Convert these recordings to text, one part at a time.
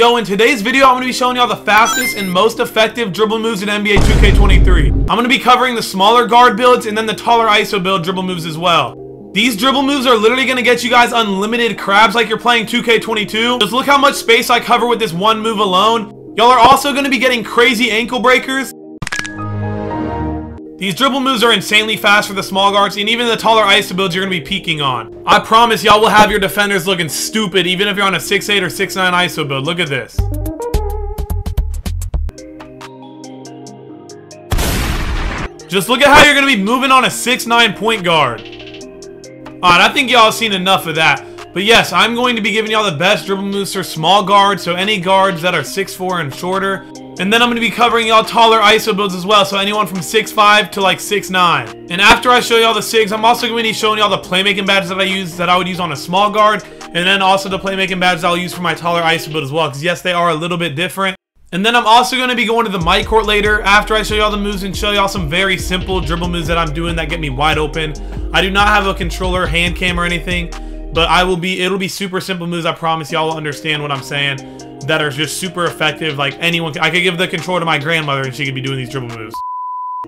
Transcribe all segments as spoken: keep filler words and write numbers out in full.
Yo, in today's video, I'm going to be showing y'all the fastest and most effective dribble moves in N B A two K twenty-three. I'm going to be covering the smaller guard builds and then the taller I S O build dribble moves as well. These dribble moves are literally going to get you guys unlimited crabs like you're playing two K twenty-two. Just look how much space I cover with this one move alone. Y'all are also going to be getting crazy ankle breakers. These dribble moves are insanely fast for the small guards, and even the taller I S O builds you're going to be peaking on. I promise y'all will have your defenders looking stupid even if you're on a six eight or six nine I S O build. Look at this. Just look at how you're going to be moving on a six nine point guard. Alright, I think y'all have seen enough of that. But yes, I'm going to be giving y'all the best dribble moves for small guards, so any guards that are six four and shorter. And then I'm going to be covering y'all taller I S O builds as well, so anyone from six five to like six nine. And after I show y'all the sigs, I'm also going to be showing y'all the playmaking badges that I use, that I would use on a small guard, and then also the playmaking badges I'll use for my taller I S O build as well, because yes, they are a little bit different. And then I'm also going to be going to the mic court later after I show y'all the moves and show y'all some very simple dribble moves that I'm doing that get me wide open. I do not have a controller, hand cam, or anything, but I will be, it'll be super simple moves, I promise y'all will understand what I'm saying, that are just super effective. Like anyone can, I could give the control to my grandmother and she could be doing these dribble moves.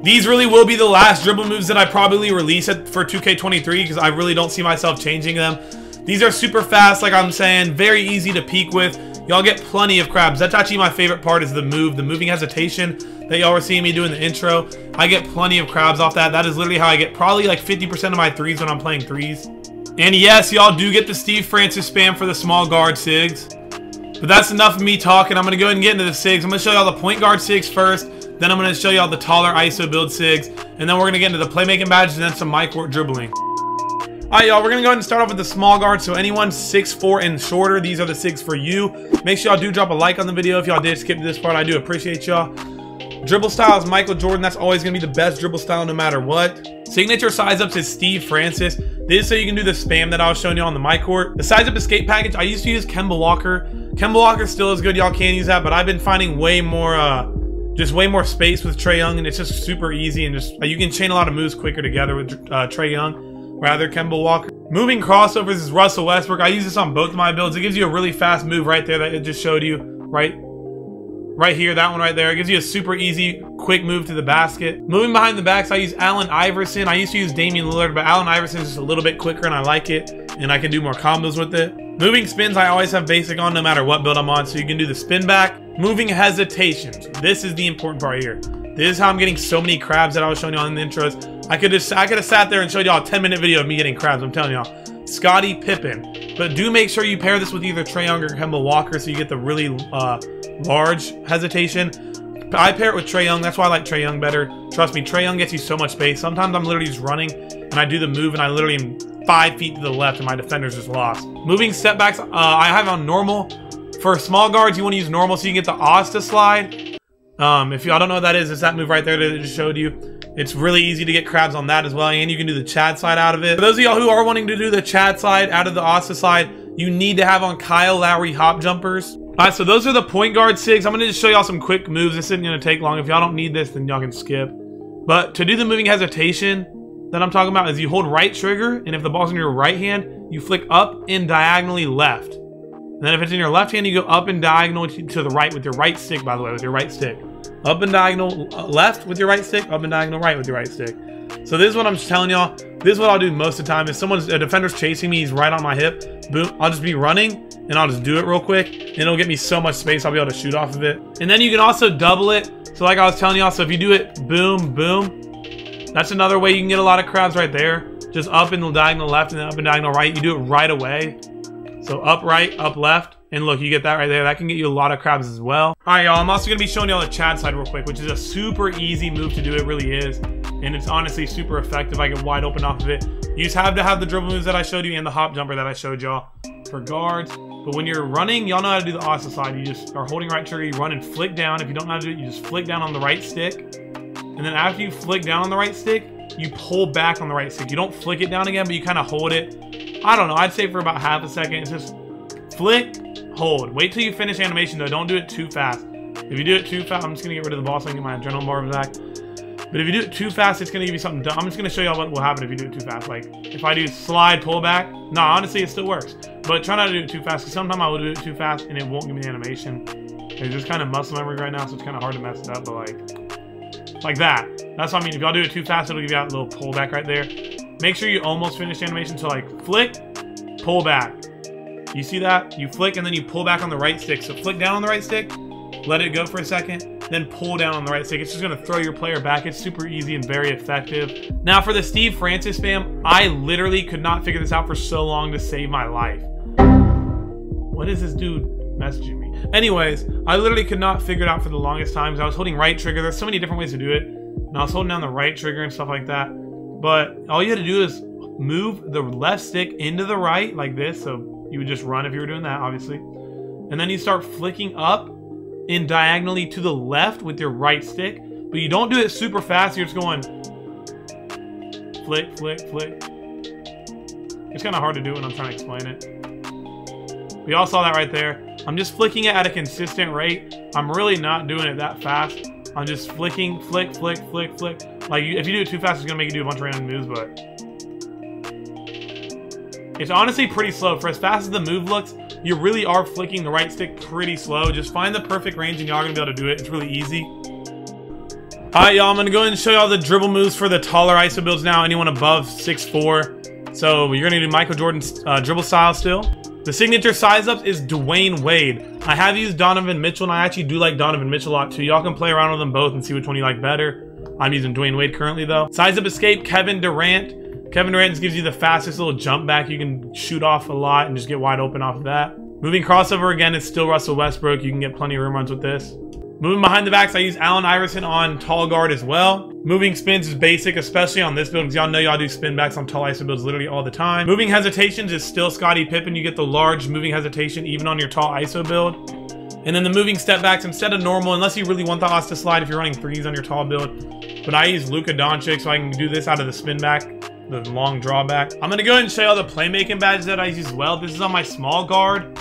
These really will be the last dribble moves that I probably release at, for two K twenty-three, because I really don't see myself changing them. These are super fast, like I'm saying, very easy to peek with. Y'all get plenty of crabs. That's actually my favorite part, is the move, the moving hesitation that y'all were seeing me do in the intro. I get plenty of crabs off that. That is literally how I get probably like fifty percent of my threes when I'm playing threes. And yes, y'all do get the Steve Francis spam for the small guard sigs. But that's enough of me talking. I'm going to go ahead and get into the sigs. I'm going to show y'all the point guard sigs first. Then I'm going to show y'all the taller I S O build sigs. And then we're going to get into the playmaking badges and then some mic court dribbling. All right, y'all. We're going to go ahead and start off with the small guard. So anyone six four and shorter, these are the sigs for you. Make sure y'all do drop a like on the video if y'all did skip to this part. I do appreciate y'all. Dribble style is Michael Jordan. That's always going to be the best dribble style no matter what. Signature size-ups is Steve Francis. This is so you can do the spam that I was showing you on the mic court. The size-up escape package, I used to use Kemba Walker. Kemba Walker still is good, y'all can use that, but I've been finding way more, uh, just way more space with Trae Young, and it's just super easy, and just uh, you can chain a lot of moves quicker together with uh, Trae Young, rather Kemba Walker. Moving crossovers is Russell Westbrook. I use this on both of my builds. It gives you a really fast move right there that it just showed you, right? Right here, that one right there. It gives you a super easy, quick move to the basket. Moving behind the backs, I use Allen Iverson. I used to use Damian Lillard, but Allen Iverson is just a little bit quicker, and I like it, and I can do more combos with it. Moving spins, I always have basic on no matter what build I'm on, so you can do the spin back. Moving hesitations, this is the important part here. This is how I'm getting so many crabs that I was showing y'all in the intros. I could just, I could have sat there and showed y'all a ten minute video of me getting crabs, I'm telling y'all. Scottie Pippen, but do make sure you pair this with either Trae Young or Kemba Walker so you get the really uh, large hesitation. I pair it with Trae Young. That's why I like Trae Young better. Trust me, Trae Young gets you so much space. Sometimes I'm literally just running and I do the move and I literally am five feet to the left and my defender's just lost. Moving setbacks, uh, I have on normal. For small guards, you want to use normal so you can get the Asta slide. Um, if y'all don't know what that is, it's that move right there that I just showed you. It's really easy to get crabs on that as well, and you can do the Chad slide out of it. For those of y'all who are wanting to do the Chad slide out of the Asta slide, you need to have on Kyle Lowry hop jumpers. All right, so those are the point guard sigs. I'm going to just show y'all some quick moves. This isn't going to take long. If y'all don't need this, then y'all can skip. But to do the moving hesitation that I'm talking about is you hold right trigger, and if the ball's in your right hand, you flick up and diagonally left. And then if it's in your left hand, you go up and diagonal to the right with your right stick, by the way, with your right stick. Up and diagonal left with your right stick, up and diagonal right with your right stick. So this is what I'm just telling y'all. This is what I'll do most of the time. If someone's a defender's chasing me, he's right on my hip, boom, I'll just be running and I'll just do it real quick, and it'll get me so much space I'll be able to shoot off of it. And then you can also double it. So like I was telling y'all, so if you do it boom boom, that's another way you can get a lot of crabs right there. Just up and diagonal left and then up and diagonal right. You do it right away. So up right, up left, and look, you get that right there. That can get you a lot of crabs as well. All right, y'all, I'm also gonna be showing y'all the Chad slide real quick, which is a super easy move to do, it really is. And it's honestly super effective. I get wide open off of it. You just have to have the dribble moves that I showed you and the hop jumper that I showed y'all for guards. But when you're running, y'all know how to do the Asta slide. You just are holding right trigger, you run and flick down. If you don't know how to do it, you just flick down on the right stick. And then after you flick down on the right stick, you pull back on the right stick. You don't flick it down again, but you kind of hold it. I don't know, I'd say for about half a second. It's just flick, hold. Wait till you finish animation though, don't do it too fast. If you do it too fast, I'm just gonna get rid of the ball so I can get my adrenaline bar back. But if you do it too fast, it's gonna give you something dumb. I'm just gonna show y'all what will happen if you do it too fast. Like if I do slide pullback, no, nah, honestly it still works. But try not to do it too fast, because sometimes I will do it too fast and it won't give me the animation. It's just kind of muscle memory right now, so it's kind of hard to mess it up. But like, like that. That's what I mean. If y'all do it too fast, it'll give you that little pullback right there. Make sure you almost finish the animation. So like flick, pull back. You see that? You flick and then you pull back on the right stick. So flick down on the right stick, let it go for a second, then pull down on the right stick. It's just gonna throw your player back. It's super easy and very effective. Now for the Steve Francis spam, I literally could not figure this out for so long to save my life. What is this dude messaging me? Anyways, I literally could not figure it out for the longest time. I was holding right trigger. There's so many different ways to do it. And I was holding down the right trigger and stuff like that. But all you had to do is move the left stick into the right like this. So you would just run if you were doing that, obviously. And then you start flicking up in diagonally to the left with your right stick, but you don't do it super fast. You're just going flick, flick, flick. It's kind of hard to do when I'm trying to explain it. We all saw that right there. I'm just flicking it at a consistent rate. I'm really not doing it that fast. I'm just flicking, flick, flick, flick, flick. Like if you do it too fast, it's gonna make you do a bunch of random moves, but it's honestly pretty slow. For as fast as the move looks, you really are flicking the right stick pretty slow. Just find the perfect range and y'all are gonna be able to do it. It's really easy. All right, y'all, I'm gonna go ahead and show y'all the dribble moves for the taller I S O builds now, anyone above six four. So you're gonna do Michael Jordan's uh, dribble style still. The signature size up is Dwayne Wade. I have used Donovan Mitchell and I actually do like Donovan Mitchell a lot too. Y'all can play around with them both and see which one you like better. I'm using Dwayne Wade currently though. Size up escape, Kevin Durant. Kevin Durant gives you the fastest little jump back. You can shoot off a lot and just get wide open off of that. Moving crossover again, it's still Russell Westbrook. You can get plenty of rim runs with this. Moving behind the backs, I use Allen Iverson on tall guard as well. Moving spins is basic, especially on this build, because y'all know y'all do spin backs on tall I S O builds literally all the time. Moving hesitations is still Scottie Pippen. You get the large moving hesitation even on your tall I S O build. And then the moving step backs, instead of normal, unless you really want the Asta slide if you're running threes on your tall build. But I use Luka Doncic, so I can do this out of the spin back. The long drawback. I'm gonna go ahead and show you all the playmaking badges that I use as well. This is on my small guard.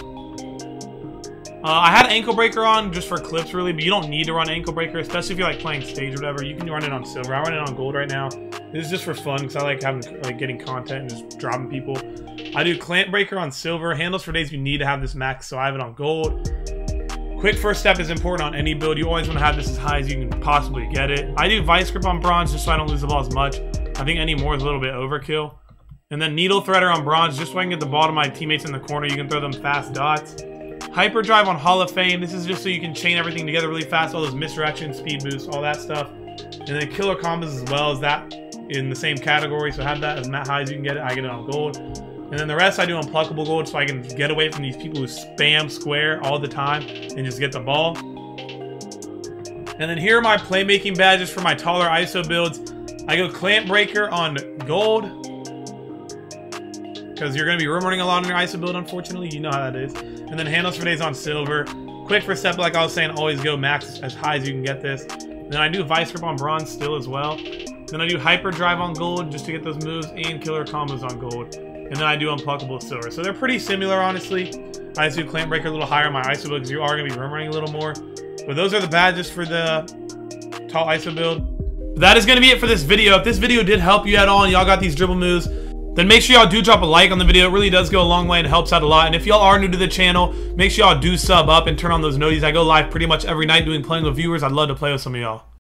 Uh, I had ankle breaker on just for clips really, but you don't need to run ankle breaker, especially if you're like playing stage or whatever. You can run it on silver. I run it on gold right now. This is just for fun because I like having like getting content and just dropping people. I do clamp breaker on silver. Handles for days you need to have this max, so I have it on gold. Quick first step is important on any build. You always want to have this as high as you can possibly get it. I do vice grip on bronze just so I don't lose the ball as much. I think any more is a little bit overkill. And then needle threader on bronze, just so I can get the ball to my teammates in the corner. You can throw them fast dots. Hyperdrive on Hall of Fame. This is just so you can chain everything together really fast. All those misdirection, speed boosts, all that stuff. And then killer combos as well as that in the same category. So have that as high as you can get it. I get it on gold. And then the rest I do on pluckable gold so I can get away from these people who spam square all the time and just get the ball. And then here are my playmaking badges for my taller I S O builds. I go clamp breaker on gold because you're going to be rim running a lot on your I S O build, unfortunately. You know how that is. And then handles for days on silver. Quick for step, like I was saying, always go max as high as you can get this. And then I do vice grip on bronze still as well. Then I do hyper drive on gold just to get those moves and killer combos on gold. And then I do unpluckable silver. So they're pretty similar, honestly. I just do clamp breaker a little higher on my I S O build because you are going to be rim running a little more. But those are the badges for the tall I S O build. That is going to be it for this video. If this video did help you at all and y'all got these dribble moves, then make sure y'all do drop a like on the video. It really does go a long way and helps out a lot. And if y'all are new to the channel, make sure y'all do sub up and turn on those noties. I go live pretty much every night doing playing with viewers. I'd love to play with some of y'all.